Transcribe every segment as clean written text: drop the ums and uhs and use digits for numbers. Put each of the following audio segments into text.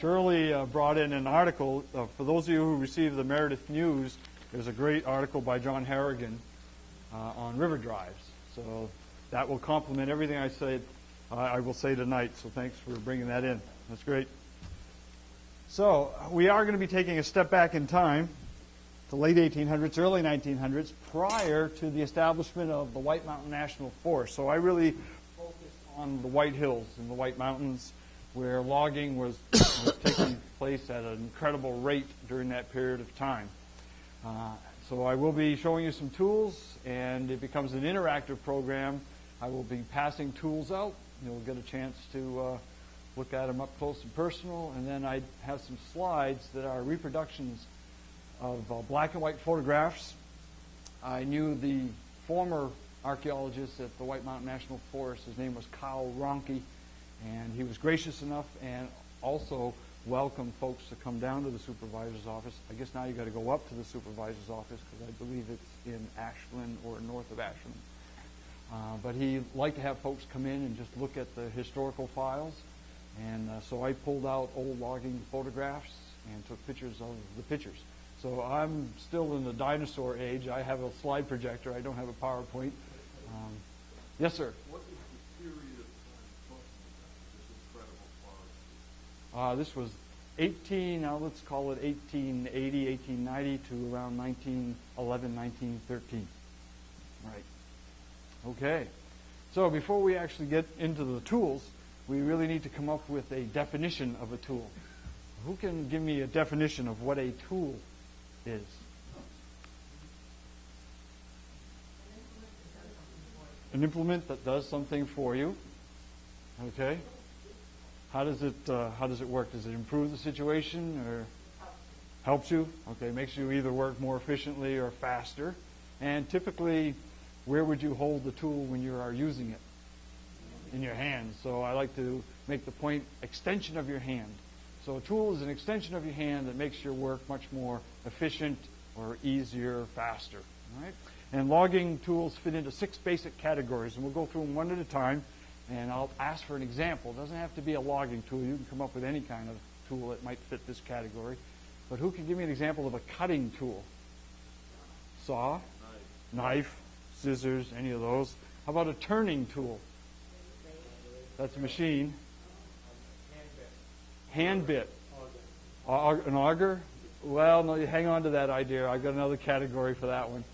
Shirley brought in an article. For those of you who received the Meredith News, there's a great article by John Harrigan on river drives. So that will complement everything I said. I will say tonight. So thanks for bringing that in. That's great. So we are going to be taking a step back in time to late 1800s, early 1900s, prior to the establishment of the White Mountain National Forest. So I really focused on the White Hills and the White Mountains, where logging was taking place at an incredible rate during that period of time. So I will be showing you some tools, and it becomes an interactive program. I will be passing tools out. You'll get a chance to look at them up close and personal, and then I have some slides that are reproductions of black and white photographs. I knew the former archaeologist at the White Mountain National Forest. His name was Kyle Ronkey, and he was gracious enough and also welcomed folks to come down to the supervisor's office. I guess now you've got to go up to the supervisor's office because I believe it's in Ashland or north of Ashland. But he liked to have folks come in and just look at the historical files. And so I pulled out old logging photographs and took pictures of the pictures. So I'm still in the dinosaur age. I have a slide projector. I don't have a PowerPoint. Yes, sir? What is the period of time talking about this incredible forest? This was let's call it 1880, 1890 to around 1911, 1913. Right. Okay, so before we actually get into the tools, we really need to come up with a definition of a tool. Who can give me a definition of what a tool is? An implement that does something for you. Okay. How does it work? Does it improve the situation or helps you? Okay, makes you either work more efficiently or faster. And typically, where would you hold the tool when you are using it? In your hand. So I like to make the point, extension of your hand. So a tool is an extension of your hand that makes your work much more efficient or easier, faster. All right? And logging tools fit into 6 basic categories, and we'll go through them one at a time, and I'll ask for an example. It doesn't have to be a logging tool. You can come up with any kind of tool that might fit this category. But who can give me an example of a cutting tool? Saw, knife, scissors, any of those. How about a turning tool? That's a machine. Hand bit. An auger? Well, no, you hang on to that idea. I've got another category for that one.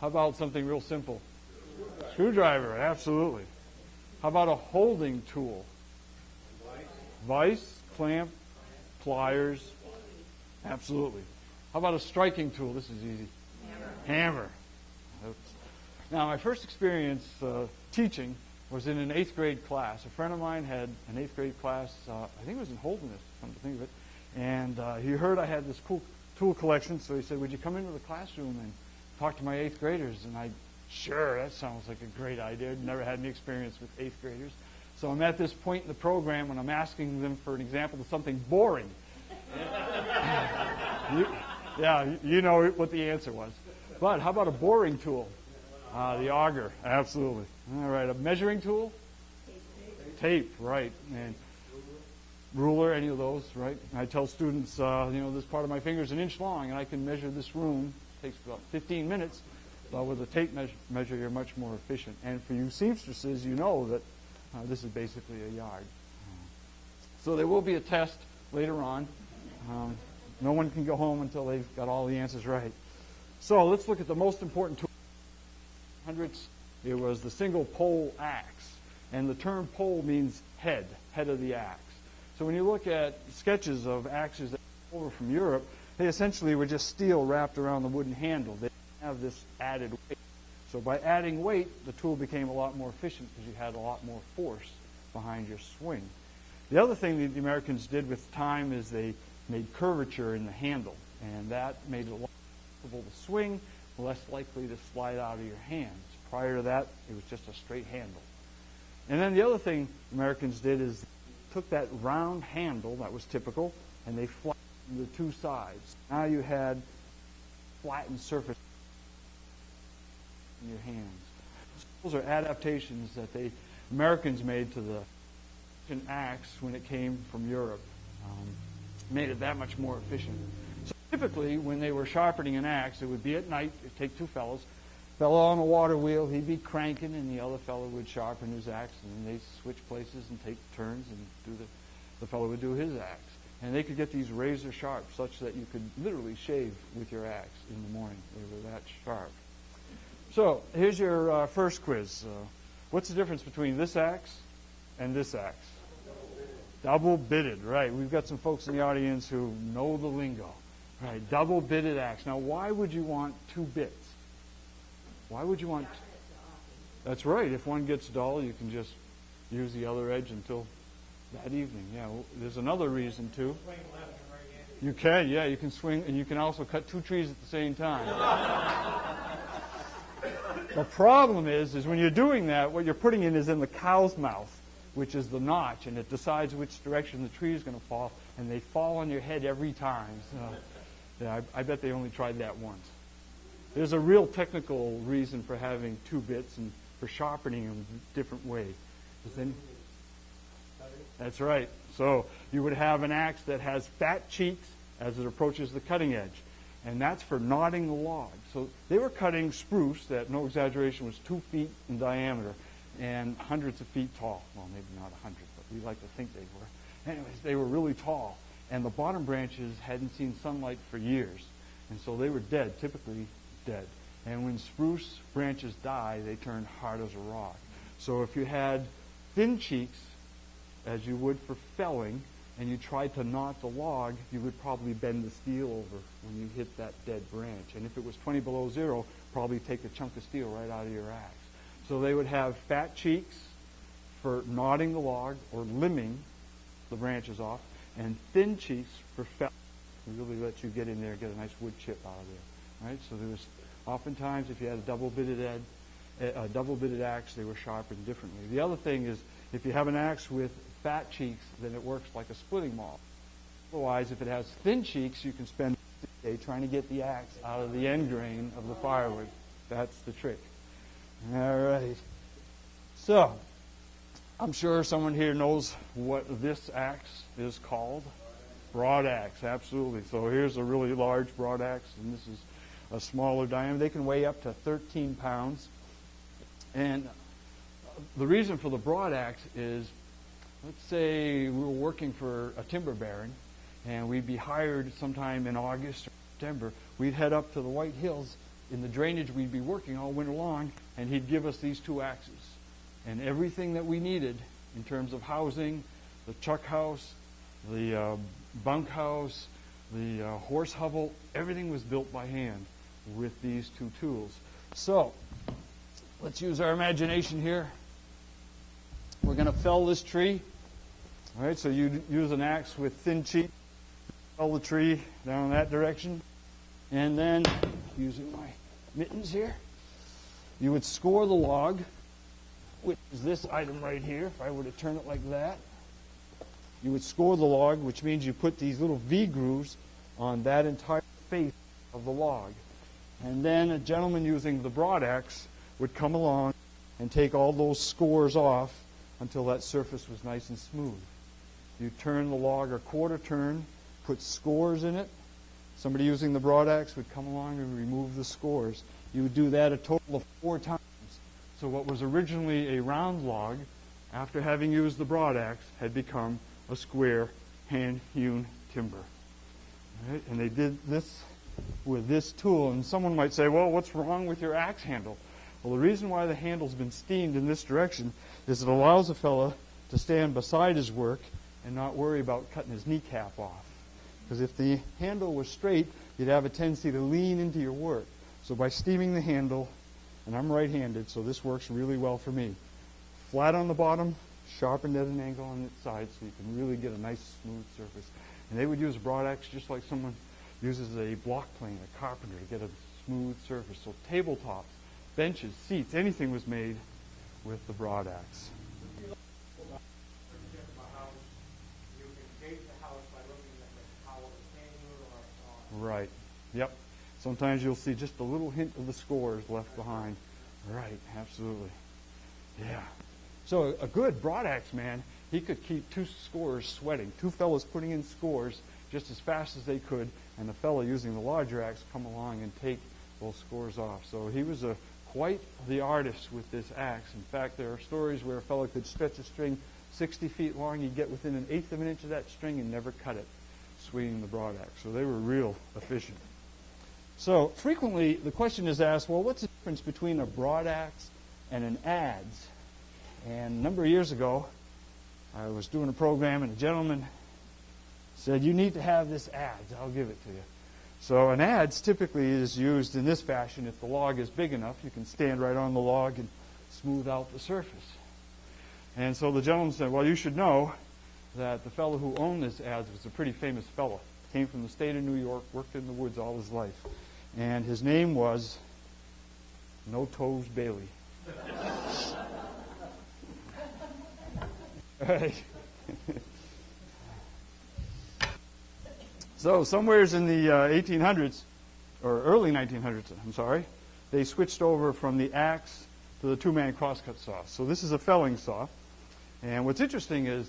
How about something real simple? Screwdriver, absolutely. How about a holding tool? Vise, clamp, pliers, absolutely. How about a striking tool? This is easy. Hammer. Now, my first experience teaching was in an 8th grade class. A friend of mine had an 8th grade class, I think it was in Holderness, come to think of it, and he heard I had this cool tool collection, so he said, would you come into the classroom and talk to my 8th graders? And sure, that sounds like a great idea. I'd never had any experience with 8th graders. So I'm at this point in the program when I'm asking them for an example of something boring. You know what the answer was. But how about a boring tool? The auger, absolutely. All right, a measuring tool? Tape, right. And ruler, any of those, right? I tell students, this part of my finger is an inch long, and I can measure this room. It takes about 15 minutes. But with a tape measure, you're much more efficient. And for you seamstresses, you know that this is basically a yard. So there will be a test later on. No one can go home until they've got all the answers right. So let's look at the most important tool. It was the single pole axe, and the term pole means head of the axe. So when you look at sketches of axes that came over from Europe, they essentially were just steel wrapped around the wooden handle. They didn't have this added weight. So by adding weight, the tool became a lot more efficient because you had a lot more force behind your swing. The other thing that the Americans did with time is they made curvature in the handle, and that made it a lot more comfortable to swing, less likely to slide out of your hands. Prior to that, it was just a straight handle. And then the other thing Americans did is they took that round handle that was typical, and they flattened the two sides. Now you had flattened surface in your hands. Those are adaptations that the Americans made to the axe when it came from Europe. made it that much more efficient. So typically, when they were sharpening an axe, it would be at night. It'd take two fellows. Fellow on the water wheel, he'd be cranking, and the other fellow would sharpen his axe, and then they'd switch places and take turns, and the fellow would do his axe. And they could get these razor sharp, such that you could literally shave with your axe in the morning. They were that sharp. So here's your first quiz. What's the difference between this axe and this axe? Double-bitted, right. We've got some folks in the audience who know the lingo. Right, double-bitted axe. Now, why would you want two bits? Why would you want... That's right. If one gets dull, you can just use the other edge until that evening. Yeah, well, there's another reason, too. Swing left and right-handed. You can, yeah. You can swing, and you can also cut two trees at the same time. The problem is when you're doing that, what you're putting in is in the cow's mouth, which is the notch, and it decides which direction the tree is going to fall, and they fall on your head every time. So, yeah, I bet they only tried that once. There's a real technical reason for having two bits and for sharpening them a different way. That's right. So you would have an axe that has fat cheeks as it approaches the cutting edge, and that's for knotting the log. So they were cutting spruce that, no exaggeration, was 2 feet in diameter and hundreds of feet tall. Well, maybe not 100, but we like to think they were. Anyways, they were really tall, and the bottom branches hadn't seen sunlight for years, and so they were dead, typically dead. And when spruce branches die, they turn hard as a rock. So if you had thin cheeks, as you would for felling, and you tried to knot the log, you would probably bend the steel over when you hit that dead branch. And if it was 20 below zero, probably take a chunk of steel right out of your axe. So they would have fat cheeks for knotting the log or limbing the branches off, and thin cheeks for felling. It really lets you get in there and get a nice wood chip out of there. Right? So there was oftentimes, if you had a double-bitted axe, they were sharpened differently. The other thing is, if you have an axe with fat cheeks, then it works like a splitting maul. Otherwise, if it has thin cheeks, you can spend the day trying to get the axe out of the end grain of the firewood. That's the trick. All right. So, I'm sure someone here knows what this axe is called. Broad axe, absolutely. So here's a really large broad axe, and this is a smaller diameter. They can weigh up to 13 pounds. And the reason for the broad axe is, let's say we were working for a timber baron, and we'd be hired sometime in August or September. We'd head up to the White Hills. In the drainage, we'd be working all winter long, and he'd give us these two axes. And everything that we needed in terms of housing, the chuck house, the bunkhouse, the horse hovel, everything was built by hand with these two tools. So let's use our imagination here. We're going to fell this tree. All right, so you use an axe with thin cheek, fell the tree down that direction, and then, using my mittens here, you would score the log, which is this item right here. If I were to turn it like that, you would score the log, which means you put these little V grooves on that entire face of the log. And then a gentleman using the broad axe would come along and take all those scores off until that surface was nice and smooth. You turn the log a quarter turn, put scores in it. Somebody using the broad axe would come along and remove the scores. You would do that a total of 4 times. So what was originally a round log, after having used the broad axe, had become a square, hand-hewn timber. All right? And they did this with this tool. And someone might say, well, what's wrong with your axe handle? Well, the reason why the handle's been steamed in this direction is it allows a fella to stand beside his work and not worry about cutting his kneecap off. Because if the handle was straight, you'd have a tendency to lean into your work. So by steaming the handle, and I'm right-handed, so this works really well for me. Flat on the bottom, sharpened at an angle on its side, so you can really get a nice, smooth surface. And they would use a broad axe just like someone uses a block plane, a carpenter, to get a smooth surface. So tabletops, benches, seats, anything was made with the broad axe. Right. Yep. Sometimes you'll see just a little hint of the scores left behind. Right. Absolutely. Yeah. So a good broad axe man he could keep two scorers sweating, two fellows putting in scores just as fast as they could, and the fellow using the lodge axe come along and take those scores off. So he was quite the artist with this axe. In fact, there are stories where a fellow could stretch a string 60 feet long, he'd get within an eighth of an inch of that string and never cut it, swinging the broad axe. So they were real efficient. So frequently the question is asked, well, what's the difference between a broad axe and an adze? And a number of years ago, I was doing a program, and a gentleman said, you need to have this adze. I'll give it to you. So an adze typically is used in this fashion. If the log is big enough, you can stand right on the log and smooth out the surface. And so the gentleman said, well, you should know that the fellow who owned this adze was a pretty famous fellow. Came from the state of New York, worked in the woods all his life. And his name was No Toes Bailey. All right. So somewheres in the 1800s, or early 1900s, I'm sorry, they switched over from the axe to the two-man crosscut saw. So this is a felling saw. And what's interesting is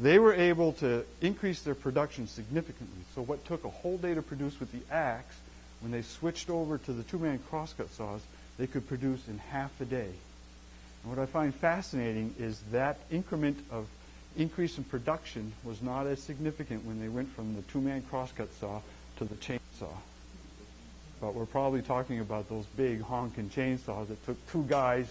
they were able to increase their production significantly. So what took a whole day to produce with the axe, when they switched over to the two-man crosscut saws, they could produce in half a day. And what I find fascinating is that increment of increase in production was not as significant when they went from the two-man crosscut saw to the chainsaw. But we're probably talking about those big honking chainsaws that took two guys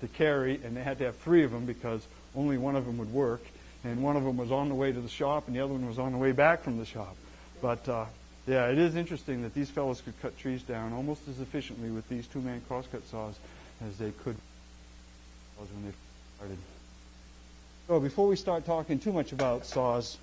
to carry, and they had to have three of them because only one of them would work, and one of them was on the way to the shop, and the other one was on the way back from the shop. But yeah, it is interesting that these fellows could cut trees down almost as efficiently with these two-man crosscut saws as they could when they started. So before we start talking too much about saws,